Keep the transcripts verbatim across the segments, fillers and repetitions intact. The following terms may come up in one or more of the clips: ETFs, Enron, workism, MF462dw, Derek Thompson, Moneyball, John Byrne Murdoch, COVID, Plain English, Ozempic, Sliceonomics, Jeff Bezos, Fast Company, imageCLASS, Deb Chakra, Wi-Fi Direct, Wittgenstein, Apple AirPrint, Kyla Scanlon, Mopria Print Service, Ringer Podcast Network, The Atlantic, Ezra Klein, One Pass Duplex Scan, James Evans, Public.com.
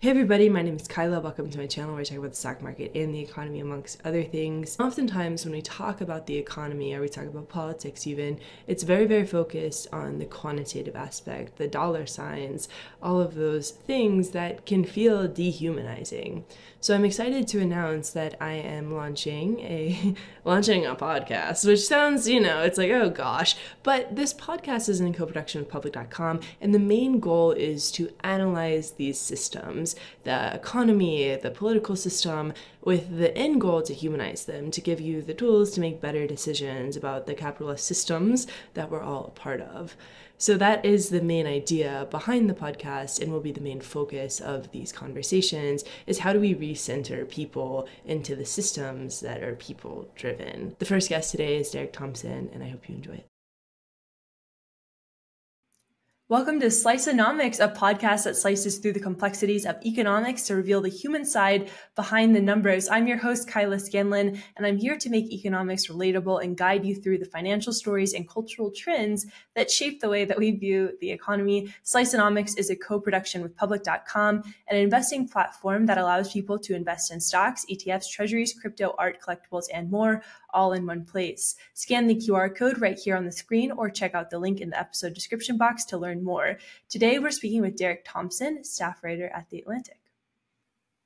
Hey everybody, my name is Kyla. Welcome to my channel where I talk about the stock market and the economy amongst other things. Oftentimes when we talk about the economy or we talk about politics even, it's very, very focused on the quantitative aspect, the dollar signs, all of those things that can feel dehumanizing. So I'm excited to announce that I am launching a launching a podcast, which sounds, you know, it's like, oh gosh, but this podcast is in co-production with Public dot com, and the main goal is to analyze these systems, the economy, the political system, with the end goal to humanize them, to give you the tools to make better decisions about the capitalist systems that we're all a part of. So that is the main idea behind the podcast and will be the main focus of these conversations, is how do we recenter people into the systems that are people driven. The first guest today is Derek Thompson, and I hope you enjoy it. Welcome to Sliceonomics, a podcast that slices through the complexities of economics to reveal the human side behind the numbers. I'm your host, Kyla Scanlon, and I'm here to make economics relatable and guide you through the financial stories and cultural trends that shape the way that we view the economy. Sliceonomics is a co-production with Public dot com, an investing platform that allows people to invest in stocks, E T Fs, treasuries, crypto, art, collectibles, and more, all in one place. Scan the Q R code right here on the screen or check out the link in the episode description box to learn more. Today, we're speaking with Derek Thompson, staff writer at The Atlantic.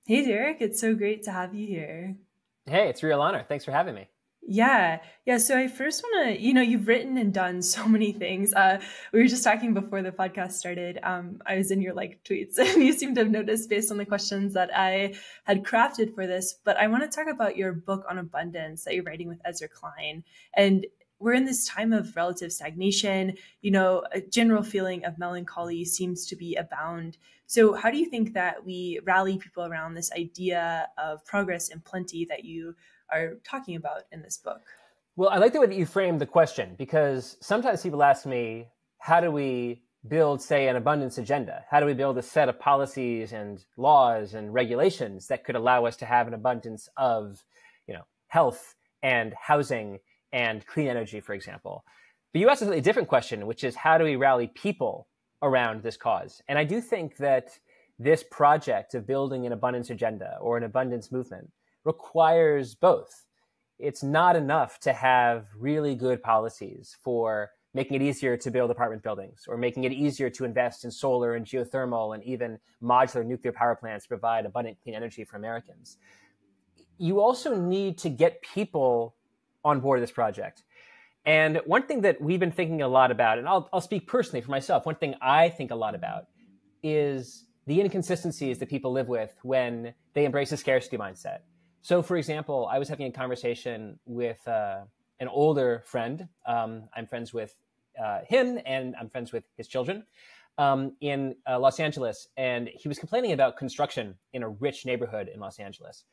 Hey, Derek, it's so great to have you here. Hey, it's a real honor. Thanks for having me. Yeah. Yeah. So I first want to, you know, you've written and done so many things. Uh, we were just talking before the podcast started. Um, I was in your like tweets and you seem to have noticed based on the questions that I had crafted for this. But I want to talk about your book on abundance that you're writing with Ezra Klein. And we're in this time of relative stagnation. You know, a general feeling of melancholy seems to be abound. So how do you think that we rally people around this idea of progress and plenty that you are talking about in this book? Well, I like the way that you framed the question, because sometimes people ask me, how do we build, say, an abundance agenda? How do we build a set of policies and laws and regulations that could allow us to have an abundance of, you know, health and housing and clean energy, for example? But you asked a slightly different question, which is how do we rally people around this cause? And I do think that this project of building an abundance agenda or an abundance movement requires both. It's not enough to have really good policies for making it easier to build apartment buildings or making it easier to invest in solar and geothermal and even modular nuclear power plants to provide abundant clean energy for Americans. You also need to get people on board this project. And one thing that we've been thinking a lot about, and I'll, I'll speak personally for myself, one thing I think a lot about is the inconsistencies that people live with when they embrace a scarcity mindset. So, for example, I was having a conversation with uh, an older friend. Um, I'm friends with uh, him, and I'm friends with his children um, in uh, Los Angeles. And he was complaining about construction in a rich neighborhood in Los Angeles.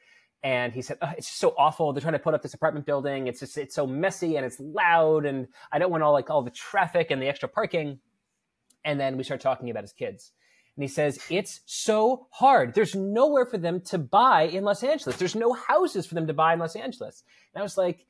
And he said, oh, it's just so awful. They're trying to put up this apartment building. It's just, it's so messy and it's loud. And I don't want all like all the traffic and the extra parking. And then we start talking about his kids. And he says, it's so hard. There's nowhere for them to buy in Los Angeles. There's no houses for them to buy in Los Angeles. And I was like,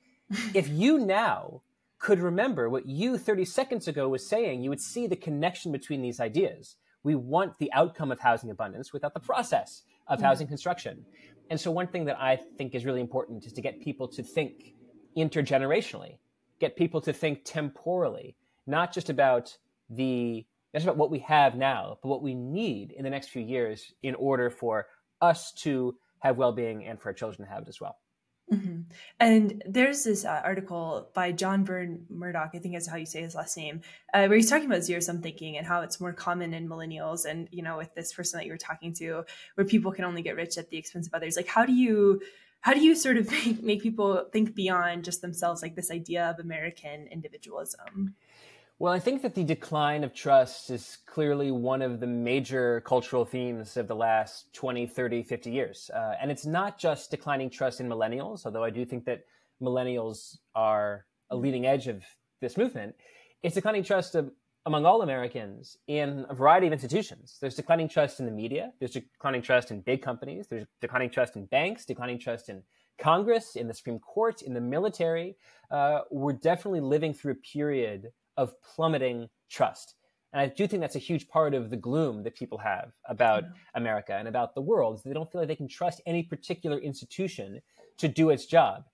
if you now could remember what you thirty seconds ago was saying, you would see the connection between these ideas. We want the outcome of housing abundance without the process of housing construction. And so one thing that I think is really important is to get people to think intergenerationally, get people to think temporally, not just about the That's about what we have now, but what we need in the next few years in order for us to have well-being and for our children to have it as well. Mm-hmm. And there's this uh, article by John Byrne Murdoch, I think is how you say his last name, uh, where he's talking about zero-sum thinking and how it's more common in millennials. And, you know, with this person that you were talking to, where people can only get rich at the expense of others. Like, how do you, how do you sort of make, make people think beyond just themselves, like this idea of American individualism? Well, I think that the decline of trust is clearly one of the major cultural themes of the last twenty, thirty, fifty years. Uh, and it's not just declining trust in millennials, although I do think that millennials are a leading edge of this movement. It's declining trust of, among all Americans in a variety of institutions. There's declining trust in the media. There's declining trust in big companies. There's declining trust in banks, declining trust in Congress, in the Supreme Court, in the military. Uh, we're definitely living through a period of plummeting trust. And I do think that's a huge part of the gloom that people have about yeah. America and about the world, is they don't feel like they can trust any particular institution to do its job.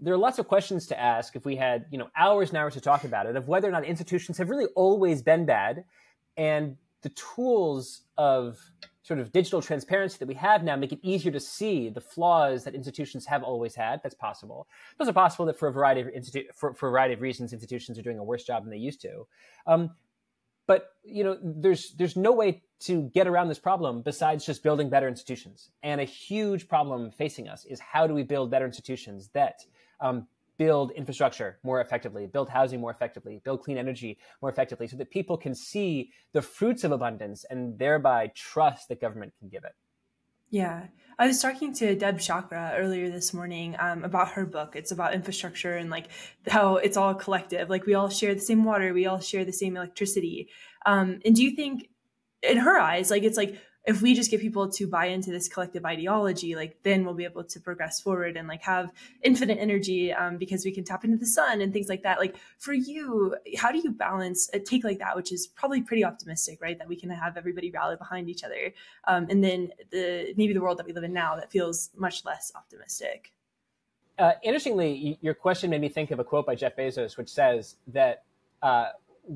There are lots of questions to ask if we had, you know, hours and hours to talk about it, of whether or not institutions have really always been bad, and the tools of sort of digital transparency that we have now make it easier to see the flaws that institutions have always had. That's possible. It's also possible that for a variety of institu- for, for a variety of reasons, institutions are doing a worse job than they used to. Um, But, you know, there's there's no way to get around this problem besides just building better institutions. And a huge problem facing us is, how do we build better institutions that um, build infrastructure more effectively, build housing more effectively, build clean energy more effectively, so that people can see the fruits of abundance and thereby trust that government can give it. Yeah. I was talking to Deb Chakra earlier this morning um, about her book. It's about infrastructure and like how it's all collective. Like we all share the same water. We all share the same electricity. Um, and do you think, in her eyes, like it's like, if we just get people to buy into this collective ideology, like then we'll be able to progress forward and like have infinite energy um, because we can tap into the sun and things like that. Like for you, how do you balance a take like that, which is probably pretty optimistic, right? That we can have everybody rally behind each other. Um, and then the maybe the world that we live in now that feels much less optimistic. Uh, interestingly, your question made me think of a quote by Jeff Bezos, which says that uh,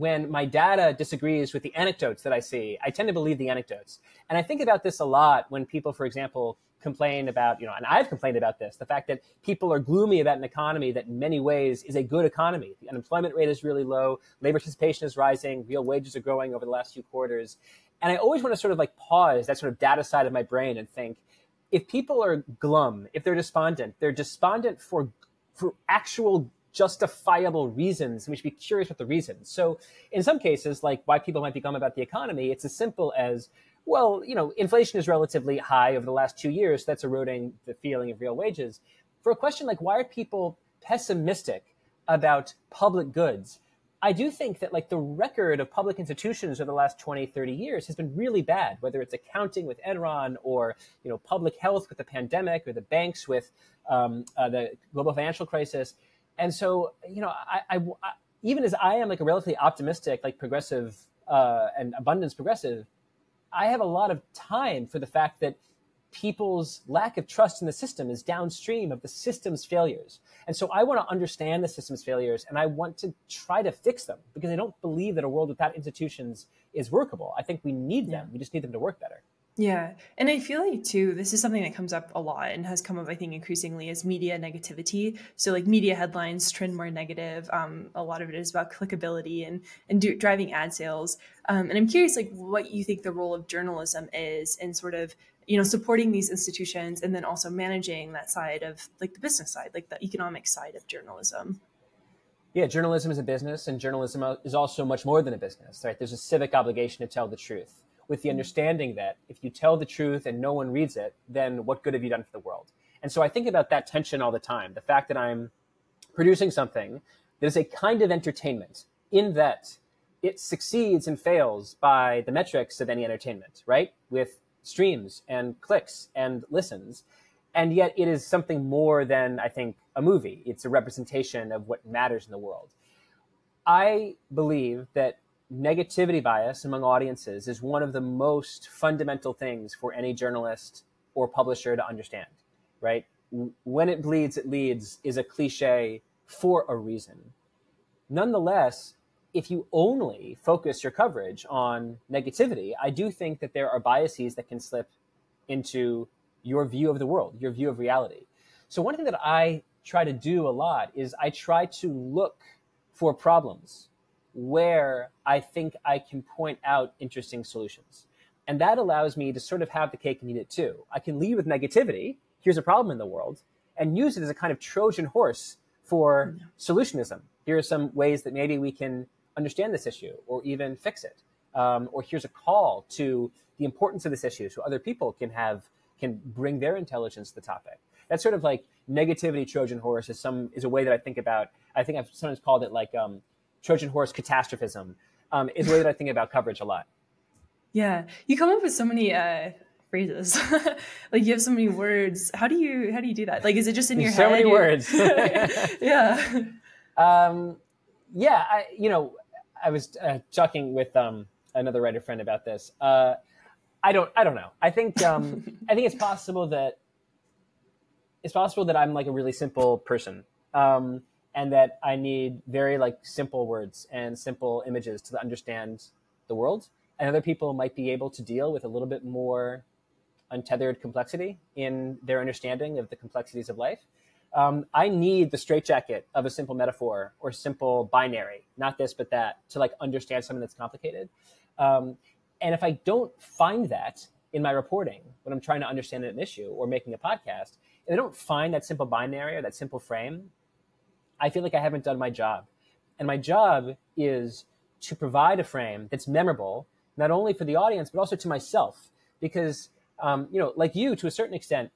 when my data disagrees with the anecdotes that I see, I tend to believe the anecdotes. And I think about this a lot when people, for example, complain about, you know, and I've complained about this, the fact that people are gloomy about an economy that in many ways is a good economy. The unemployment rate is really low, labor participation is rising, real wages are growing over the last few quarters. And I always want to sort of like pause that sort of data side of my brain and think, if people are glum, if they're despondent, they're despondent for, for actual justifiable reasons, and we should be curious about the reasons. So in some cases, like why people might be glum about the economy, it's as simple as, well, you know, inflation is relatively high over the last two years. That's eroding the feeling of real wages. For a question like, why are people pessimistic about public goods? I do think that like the record of public institutions over the last twenty, thirty years has been really bad, whether it's accounting with Enron or, you know, public health with the pandemic, or the banks with um, uh, the global financial crisis. And so, you know, I, I, I, even as I am like a relatively optimistic, like progressive uh, and abundance progressive, I have a lot of time for the fact that people's lack of trust in the system is downstream of the system's failures. And so I want to understand the system's failures, and I want to try to fix them, because I don't believe that a world without institutions is workable. I think we need them. We just need them to work better. Yeah. And I feel like too, this is something that comes up a lot and has come up, I think, increasingly as media negativity. So like media headlines trend more negative. Um, a lot of it is about clickability and, and do, driving ad sales. Um, and I'm curious, like what you think the role of journalism is in sort of, you know, supporting these institutions and then also managing that side of like the business side, like the economic side of journalism. Yeah, journalism is a business, and journalism is also much more than a business, right? There's a civic obligation to tell the truth, with the understanding that if you tell the truth and no one reads it, then what good have you done for the world? And so I think about that tension all the time. The fact that I'm producing something that is a kind of entertainment, in that it succeeds and fails by the metrics of any entertainment, right? With streams and clicks and listens. And yet it is something more than, I think, a movie. It's a representation of what matters in the world. I believe that negativity bias among audiences is one of the most fundamental things for any journalist or publisher to understand, right? When it bleeds, it leads is a cliche for a reason. Nonetheless, if you only focus your coverage on negativity, I do think that there are biases that can slip into your view of the world, your view of reality. So one thing that I try to do a lot is I try to look for problems where I think I can point out interesting solutions. And that allows me to sort of have the cake and eat it too. I can lead with negativity, here's a problem in the world, and use it as a kind of Trojan horse for solutionism. Here are some ways that maybe we can understand this issue or even fix it. Um, or here's a call to the importance of this issue so other people can have can bring their intelligence to the topic. That's sort of like negativity Trojan horse is some is a way that I think about. I think I've sometimes called it like um, Trojan horse catastrophism um, is the way that I think about coverage a lot. Yeah, you come up with so many uh, phrases, like you have so many words. How do you how do you do that? Like, is it just in your so head? So many words. yeah. Um, yeah, I, you know, I was uh, talking with um, another writer friend about this. Uh, I don't, I don't know. I think, um, I think it's possible that it's possible that I'm like a really simple person, um, and that I need very like simple words and simple images to understand the world. And other people might be able to deal with a little bit more untethered complexity in their understanding of the complexities of life. Um, I need the straitjacket of a simple metaphor or simple binary, not this, but that, to like understand something that's complicated. Um, and if I don't find that in my reporting, when I'm trying to understand an issue or making a podcast, if I don't find that simple binary or that simple frame, I feel like I haven't done my job. And my job is to provide a frame that's memorable, not only for the audience, but also to myself, because, um, you know, like you, to a certain extent,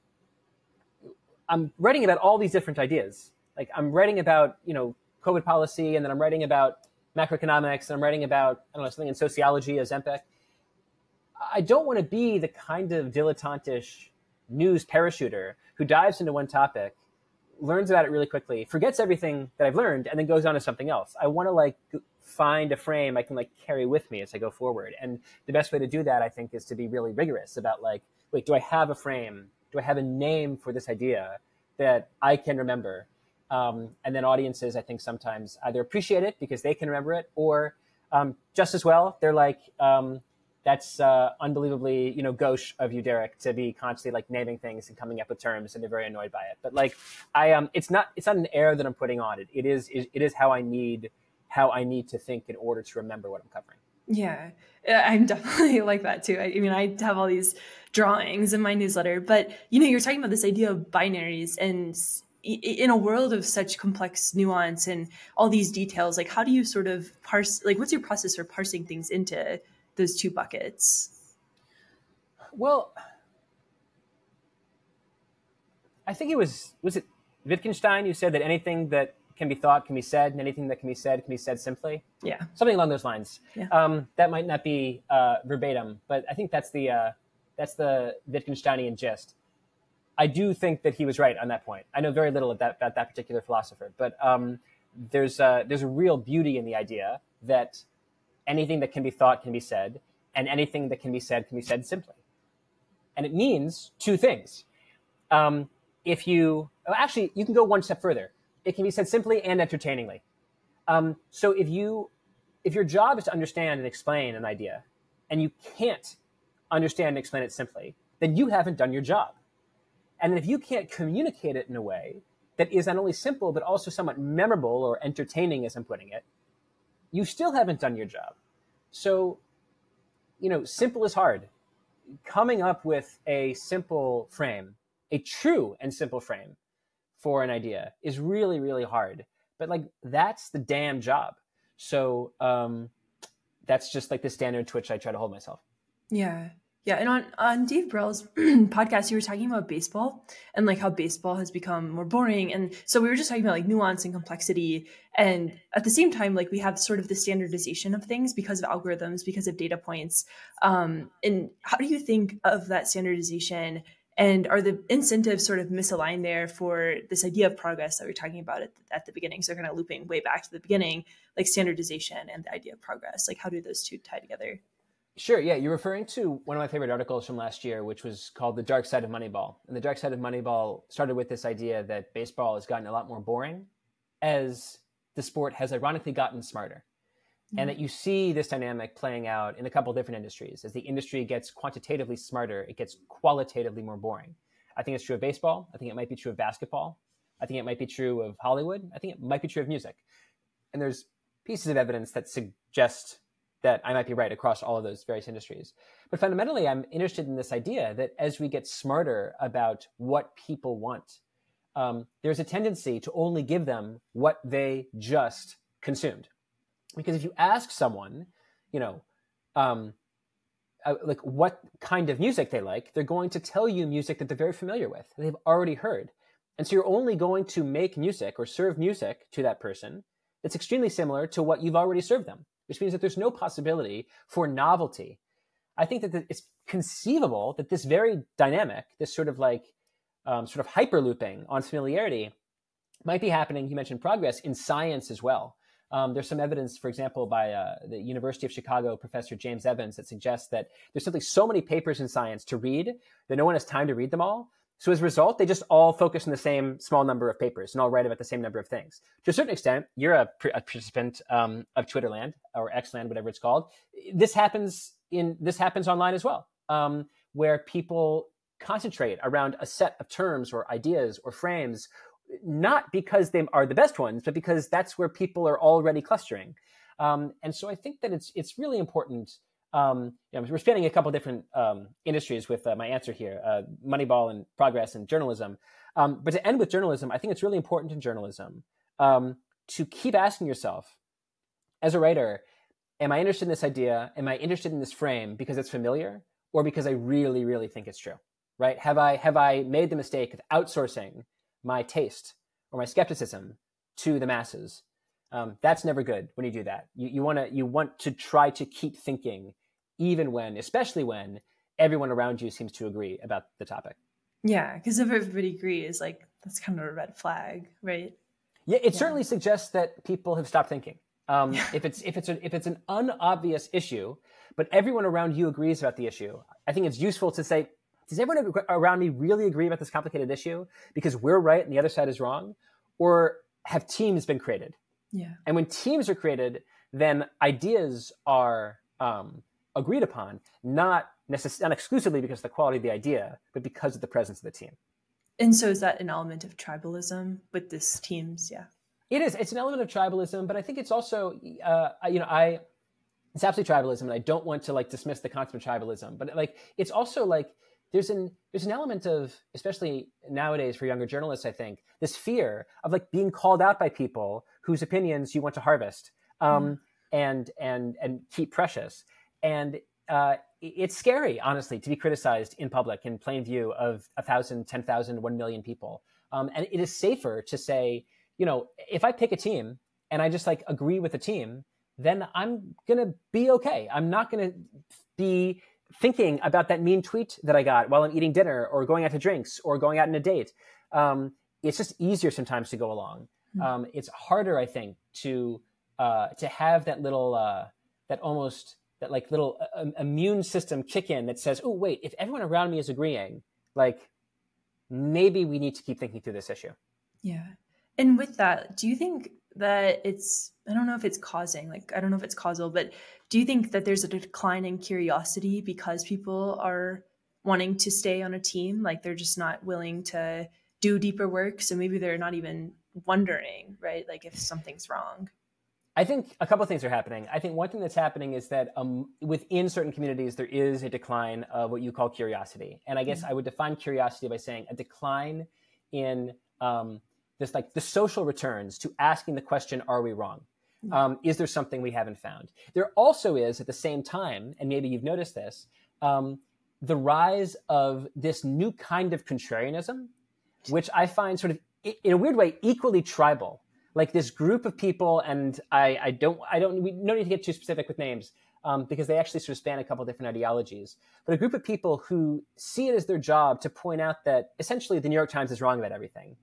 I'm writing about all these different ideas. Like I'm writing about, you know, COVID policy, and then I'm writing about macroeconomics, and I'm writing about, I don't know, something in sociology, Ozempic. I don't want to be the kind of dilettantish news parachuter who dives into one topic, learns about it really quickly, forgets everything that I've learned, and then goes on to something else. I want to like find a frame I can like carry with me as I go forward. And the best way to do that, I think, is to be really rigorous about like, wait, do I have a frame? Do I have a name for this idea that I can remember? Um, and then audiences, I think, sometimes either appreciate it because they can remember it, or um, just as well, they're like, um, that's uh, unbelievably, you know, gauche of you, Derek, to be constantly like naming things and coming up with terms, and they're very annoyed by it. But like, I um, it's not it's not an air that I'm putting on it. It is it, it is how I need how I need to think in order to remember what I'm covering. Yeah, I'm definitely like that too. I, I mean, I have all these drawings in my newsletter, but you know, you're talking about this idea of binaries, and in a world of such complex nuance and all these details, like how do you sort of parse, like what's your process for parsing things into those two buckets? Well, I think it was, was it Wittgenstein who said that anything that can be thought can be said, and anything that can be said can be said simply. Yeah, something along those lines. Yeah. Um, that might not be uh, verbatim, but I think that's the uh, that's the Wittgensteinian gist. I do think that he was right on that point. I know very little of that, about that particular philosopher, but um, there's a, there's a real beauty in the idea that anything that can be thought can be said, and anything that can be said can be said simply. And it means two things. Um, if you oh, actually, you can go one step further. It can be said simply and entertainingly. Um, so if you, if your job is to understand and explain an idea, and you can't understand and explain it simply, then you haven't done your job. And if you can't communicate it in a way that is not only simple, but also somewhat memorable or entertaining, as I'm putting it, you still haven't done your job. So, you know, simple is hard. Coming up with a simple frame, a true and simple frame, for an idea is really, really hard, but like that's the damn job. So um, that's just like the standard to which I try to hold myself. Yeah. Yeah. And on, on Dave Burrell's podcast, you were talking about baseball and like how baseball has become more boring. And so we were just talking about like nuance and complexity. And at the same time, like we have sort of the standardization of things because of algorithms, because of data points. Um, and how do you think of that standardization? And are the incentives sort of misaligned there for this idea of progress that we were talking about at the, at the beginning? So kind of looping way back to the beginning, like standardization and the idea of progress, like how do those two tie together? Sure, yeah, you're referring to one of my favorite articles from last year, which was called The Dark Side of Moneyball. And The Dark Side of Moneyball started with this idea that baseball has gotten a lot more boring as the sport has ironically gotten smarter. Mm-hmm. And that you see this dynamic playing out in a couple of different industries. As the industry gets quantitatively smarter, it gets qualitatively more boring. I think it's true of baseball. I think it might be true of basketball. I think it might be true of Hollywood. I think it might be true of music. And there's pieces of evidence that suggest that I might be right across all of those various industries. But fundamentally, I'm interested in this idea that as we get smarter about what people want, um, there's a tendency to only give them what they just consumed. Because if you ask someone, you know, um, uh, like what kind of music they like, they're going to tell you music that they're very familiar with, that they've already heard. And so you're only going to make music or serve music to that person that's extremely similar to what you've already served them, which means that there's no possibility for novelty. I think that it's conceivable that this very dynamic, this sort of like um, sort of hyperlooping on familiarity might be happening, you mentioned progress, in science as well. Um, there's some evidence, for example, by uh, the University of Chicago professor James Evans that suggests that there's simply so many papers in science to read that no one has time to read them all. So as a result, they just all focus on the same small number of papers and all write about the same number of things. To a certain extent, you're a, a participant um, of Twitterland or Xland, whatever it's called. This happens in this happens online as well, um, where people concentrate around a set of terms or ideas or frames, not because they are the best ones, but because that's where people are already clustering. Um, and so I think that it's it's really important. Um, you know, we're spanning a couple of different um, industries with uh, my answer here, uh, Moneyball and progress and journalism. Um, but to end with journalism, I think it's really important in journalism um, to keep asking yourself, as a writer, am I interested in this idea? Am I interested in this frame because it's familiar or because I really, really think it's true, right? Have I, have I made the mistake of outsourcing my taste or my skepticism to the masses? Um, that's never good when you do that. You, you, wanna, you want to try to keep thinking, even when, especially when everyone around you seems to agree about the topic. Yeah, because if everybody agrees, like, that's kind of a red flag, right? Yeah, it yeah. certainly suggests that people have stopped thinking. Um, yeah. If it's, if it's, a, if it's an unobvious issue, but everyone around you agrees about the issue, I think it's useful to say, does everyone around me really agree about this complicated issue? Because we're right and the other side is wrong? Or have teams been created? Yeah. And when teams are created, then ideas are um, agreed upon, not necess- not exclusively because of the quality of the idea, but because of the presence of the team. And so is that an element of tribalism with this teams? Yeah, it is. It's an element of tribalism, but I think it's also, uh, you know, I, it's absolutely tribalism. And I don't want to like dismiss the concept of tribalism, but like, it's also like there's an, there's an element of, especially nowadays for younger journalists, I think, this fear of like being called out by people whose opinions you want to harvest um, mm. and and and keep precious. And uh, it's scary, honestly, to be criticized in public in plain view of a thousand, ten thousand, one million people. Um, and it is safer to say, you know, if I pick a team and I just like agree with the team, then I'm going to be okay. I'm not going to be thinking about that mean tweet that I got while I'm eating dinner or going out to drinks or going out on a date. Um, it's just easier sometimes to go along. Um, it's harder, I think, to uh, to have that little, uh, that almost, that like little uh, immune system kick in that says, oh, wait, if everyone around me is agreeing, like maybe we need to keep thinking through this issue. Yeah. And with that, do you think that it's, I don't know if it's causing, like, I don't know if it's causal, but do you think that there's a decline in curiosity because people are wanting to stay on a team? Like they're just not willing to do deeper work. So maybe they're not even wondering, right? Like if something's wrong. I think a couple of things are happening. I think one thing that's happening is that um, within certain communities, there is a decline of what you call curiosity. And I guess mm-hmm. I would define curiosity by saying a decline in um, this, like the social returns to asking the question, are we wrong? Mm-hmm. Um, is there something we haven't found? There also is at the same time, and maybe you've noticed this, um, the rise of this new kind of contrarianism, which I find sort of in a weird way, equally tribal, like this group of people. And I, I don't, I don't, we no need to get too specific with names um, because they actually sort of span a couple of different ideologies, but a group of people who see it as their job to point out that essentially the New York Times is wrong about everything.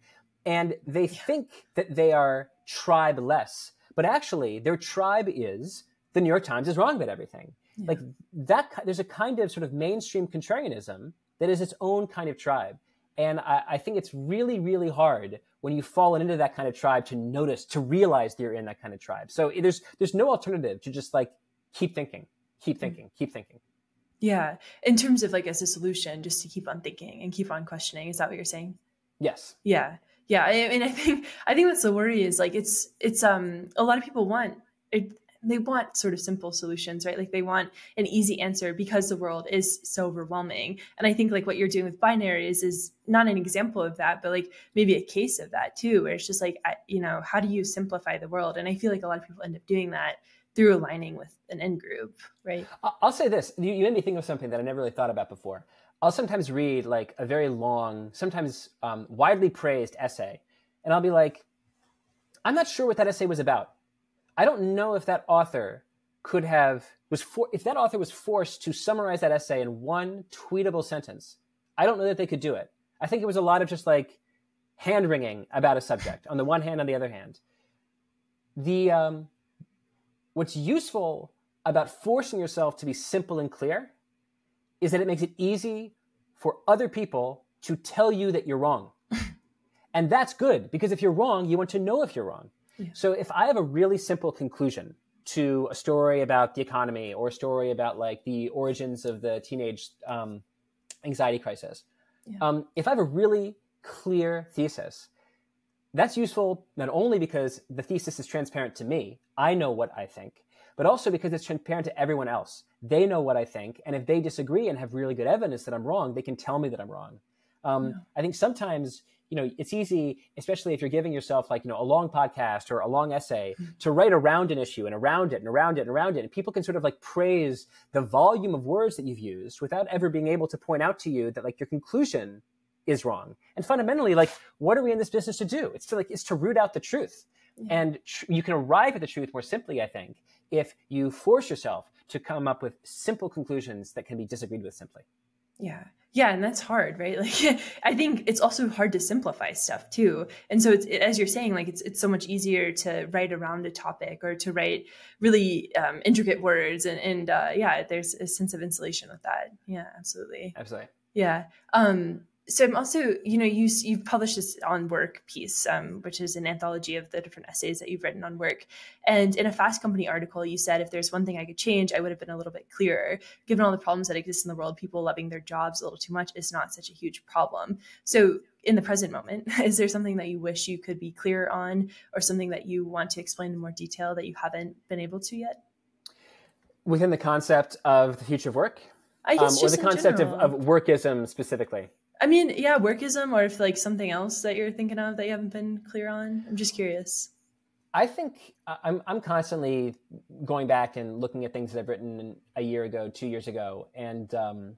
And they yeah. think that they are tribe-less, but actually their tribe is the New York Times is wrong about everything. Yeah. Like that, there's a kind of sort of mainstream contrarianism that is its own kind of tribe. And I, I think it's really, really hard when you've fallen into that kind of tribe to notice, to realize that you're in that kind of tribe. So there's there's no alternative to just like keep thinking, keep thinking, keep thinking. Yeah. In terms of like as a solution, just to keep on thinking and keep on questioning. Is that what you're saying? Yes. Yeah. Yeah. I mean, I think I think that's the worry is like it's it's um a lot of people want it. They want sort of simple solutions, right? Like they want an easy answer because the world is so overwhelming. And I think like what you're doing with binaries is not an example of that, but like maybe a case of that too, where it's just like, you know, how do you simplify the world? And I feel like a lot of people end up doing that through aligning with an in group, right? I'll say this, you made me think of something that I never really thought about before. I'll sometimes read like a very long, sometimes um, widely praised essay. And I'll be like, I'm not sure what that essay was about. I don't know if that author could have, was for, if that author was forced to summarize that essay in one tweetable sentence, I don't know that they could do it. I think it was a lot of just like hand wringing about a subject on the one hand, on the other hand. The, um, What's useful about forcing yourself to be simple and clear is that it makes it easy for other people to tell you that you're wrong. And that's good, because if you're wrong, you want to know if you're wrong. Yeah. So if I have a really simple conclusion to a story about the economy or a story about like the origins of the teenage um, anxiety crisis, yeah. um, if I have a really clear thesis, that's useful not only because the thesis is transparent to me, I know what I think, but also because it's transparent to everyone else. They know what I think, and if they disagree and have really good evidence that I'm wrong, they can tell me that I'm wrong. Um, yeah. I think sometimes, you know, it's easy, especially if you're giving yourself like, you know, a long podcast or a long essay, to write around an issue and around it and around it and around it. And people can sort of like praise the volume of words that you've used without ever being able to point out to you that like your conclusion is wrong. And fundamentally, like, what are we in this business to do? It's to like, it's to root out the truth. Yeah. And tr- you can arrive at the truth more simply, I think, if you force yourself to come up with simple conclusions that can be disagreed with simply. Yeah. Yeah. And that's hard, right? Like, I think it's also hard to simplify stuff too. And so it's, it, as you're saying, like, it's, it's so much easier to write around a topic or to write really um, intricate words. And, and uh, yeah, there's a sense of insulation with that. Yeah, absolutely. Absolutely. Yeah. Um, so I'm also, you know, you, you've published this On Work piece, um, which is an anthology of the different essays that you've written on work. And in a Fast Company article, you said, if there's one thing I could change, I would have been a little bit clearer. Given all the problems that exist in the world, people loving their jobs a little too much is not such a huge problem. So in the present moment, is there something that you wish you could be clearer on, or something that you want to explain in more detail that you haven't been able to yet? Within the concept of the future of work? I guess um, just or the concept of, of workism specifically? I mean, yeah, workism, or if like something else that you're thinking of that you haven't been clear on. I'm just curious. I think I'm I'm constantly going back and looking at things that I've written a year ago, two years ago, and um,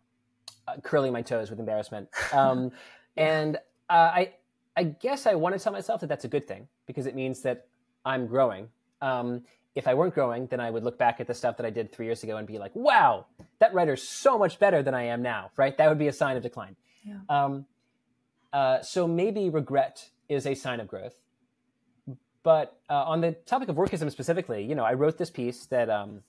uh, curling my toes with embarrassment. Um, yeah. And uh, I I guess I want to tell myself that that's a good thing, because it means that I'm growing. Um, if I weren't growing, then I would look back at the stuff that I did three years ago and be like, wow, that writer's so much better than I am now, right? That would be a sign of decline. Yeah. Um, uh, so maybe regret is a sign of growth. But uh, on the topic of workism specifically, you know, I wrote this piece that um,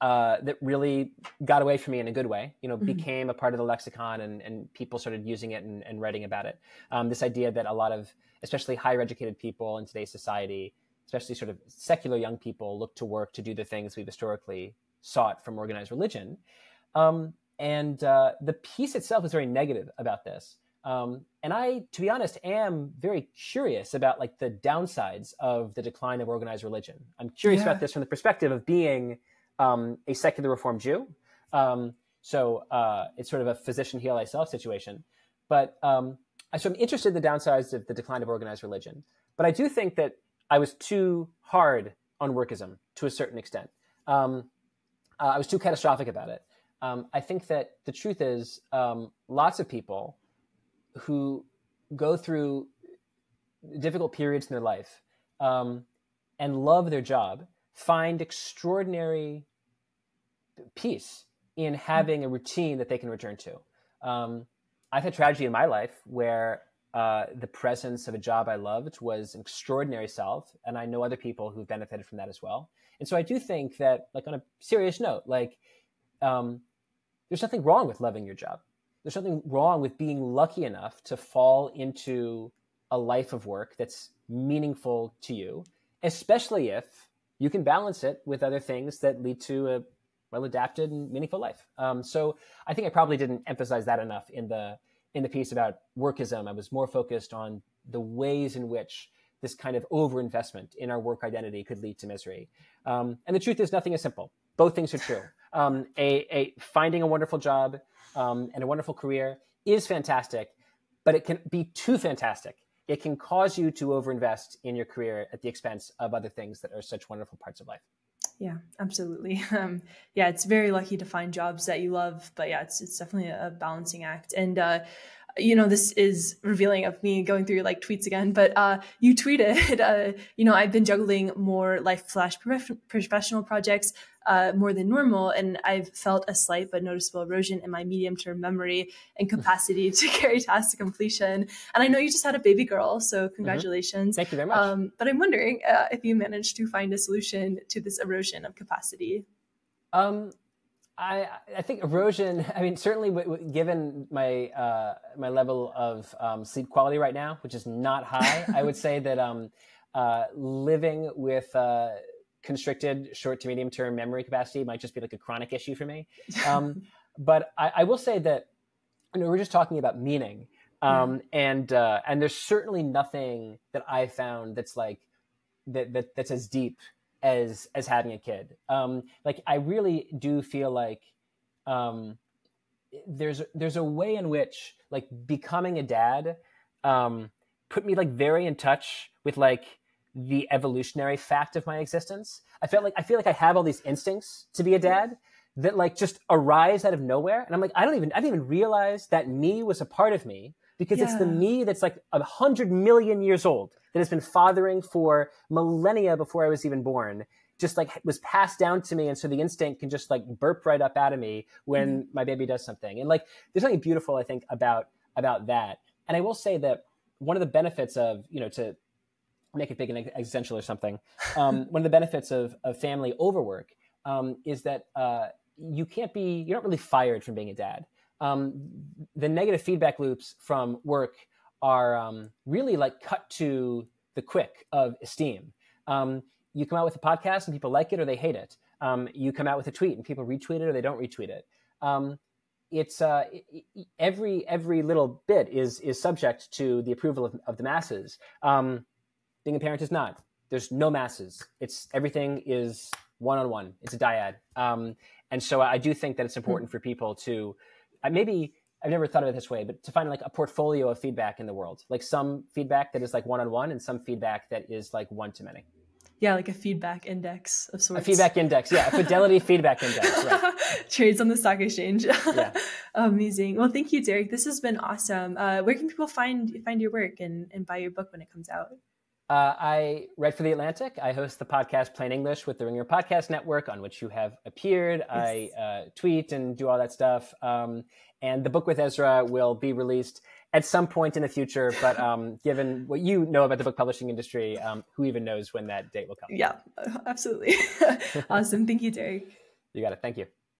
uh, that really got away from me in a good way, you know, mm-hmm. became a part of the lexicon, and, and people started using it and, and writing about it. Um, this idea that a lot of, especially higher educated people in today's society, especially sort of secular young people, look to work to do the things we've historically sought from organized religion. Um, And uh, the piece itself is very negative about this. Um, and I, to be honest, am very curious about like the downsides of the decline of organized religion. I'm curious yeah. about this from the perspective of being um, a secular Reform Jew. Um, so uh, it's sort of a physician heal thyself situation. But um, so I'm interested in the downsides of the decline of organized religion. But I do think that I was too hard on workism to a certain extent. Um, uh, I was too catastrophic about it. Um, I think that the truth is um, lots of people who go through difficult periods in their life um, and love their job find extraordinary peace in having a routine that they can return to. Um, I've had tragedy in my life where uh, the presence of a job I loved was an extraordinary salve, and I know other people who've benefited from that as well. And so I do think that, like on a serious note, like um, there's nothing wrong with loving your job. There's nothing wrong with being lucky enough to fall into a life of work that's meaningful to you, especially if you can balance it with other things that lead to a well-adapted and meaningful life. Um, so I think I probably didn't emphasize that enough in the, in the piece about workism. I was more focused on the ways in which this kind of overinvestment in our work identity could lead to misery. Um, and the truth is, nothing is simple. Both things are true. Um, a, a finding a wonderful job um, and a wonderful career is fantastic, but it can be too fantastic. It can cause you to overinvest in your career at the expense of other things that are such wonderful parts of life. Yeah, absolutely. Um, yeah, it's very lucky to find jobs that you love, but yeah, it's, it's definitely a balancing act. And uh, you know, this is revealing of me going through your like tweets again, but uh, you tweeted, uh, you know, I've been juggling more life slash professional projects uh, more than normal, and I've felt a slight but noticeable erosion in my medium term memory and capacity to carry tasks to completion. And I know you just had a baby girl, so congratulations. Mm-hmm. Thank you very much. Um, but I'm wondering uh, if you managed to find a solution to this erosion of capacity. Um. I, I think erosion, I mean, certainly w w given my, uh, my level of um, sleep quality right now, which is not high, I would say that um, uh, living with uh, constricted short to medium term memory capacity might just be like a chronic issue for me. Um, but I, I will say that, you know, we're just talking about meaning. Um, yeah. and, uh, and there's certainly nothing that I found that's like, that, that, that's as deep as, as having a kid. Um, like, I really do feel like um, there's, there's a way in which like becoming a dad um, put me like very in touch with like the evolutionary fact of my existence. I felt like, I feel like I have all these instincts to be a dad that like just arise out of nowhere. And I'm like, I don't even, I didn't even realize that me was a part of me, because yeah. it's the me that's like a hundred million years old, that has been fathering for millennia before I was even born, just like was passed down to me. And so the instinct can just like burp right up out of me when mm-hmm. my baby does something. And like, there's something beautiful, I think, about, about that. And I will say that one of the benefits of, you know, to make it big and existential or something, um, one of the benefits of, of family overwork um, is that uh, you can't be, you're not really fired from being a dad. Um, the negative feedback loops from work are um, really like cut to the quick of esteem. Um, you come out with a podcast and people like it or they hate it. Um, you come out with a tweet and people retweet it or they don't retweet it. Um, it's uh, it, every every little bit is is subject to the approval of, of the masses. Um, being a parent is not. There's no masses. It's everything is one on one. It's a dyad. Um, and so I do think that it's important for people to uh, maybe. I've never thought of it this way, but to find like a portfolio of feedback in the world, like some feedback that is like one-on-one and some feedback that is like one-to-many. Yeah, like a feedback index of sorts. A feedback index, yeah, a fidelity feedback index, right. Trades on the stock exchange. Yeah. Amazing. Well, thank you, Derek. This has been awesome. Uh, where can people find find your work and, and buy your book when it comes out? Uh, I write for The Atlantic. I host the podcast Plain English with the Ringer Podcast Network, on which you have appeared. Yes. I uh, tweet and do all that stuff. Um, and the book with Ezra will be released at some point in the future. But um, given what you know about the book publishing industry, um, who even knows when that date will come? Yeah, absolutely. Awesome. Thank you, Derek. You got it. Thank you.